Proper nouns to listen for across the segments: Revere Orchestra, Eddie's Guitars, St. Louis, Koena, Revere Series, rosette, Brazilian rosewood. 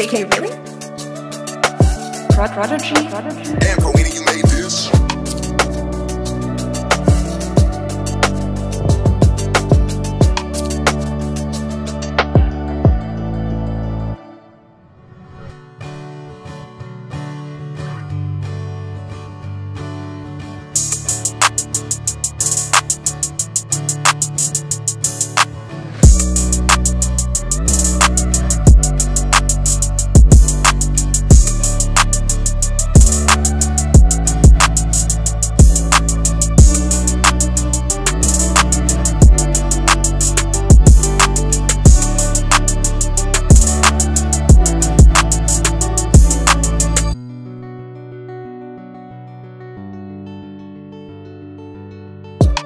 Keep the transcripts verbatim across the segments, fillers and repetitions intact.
J K, really? Prod Prodigy? Damn, Koena, you made this.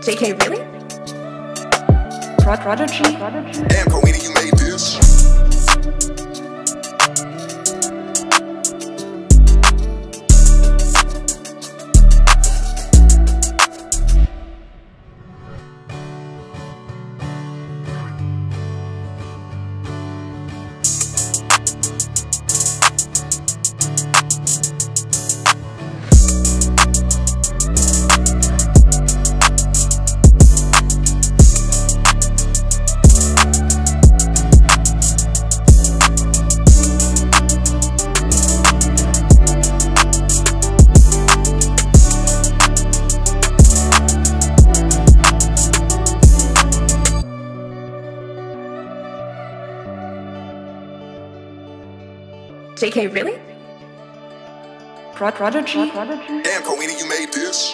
J K, really? Prod Prodigy? Damn, Koena, you made this. J K, really? Prod Prodigy? Damn, Koena, you made this.